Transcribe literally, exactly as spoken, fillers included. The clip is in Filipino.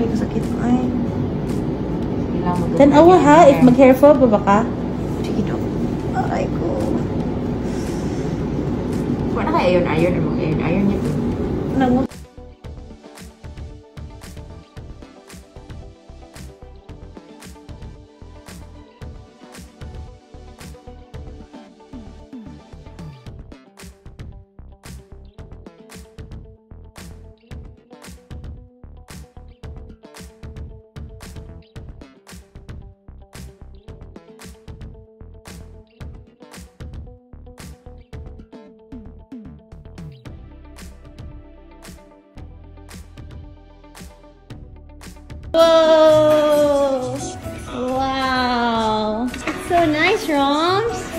Ay, masakit mo ay. Tanawa ha, if mag-hairfall ba baka? Sige daw. Aray ko. Wala na kaya yun, iron or mag-iron. Iron niya to. Nagmut. Whoa! Wow! It's so nice, Roms!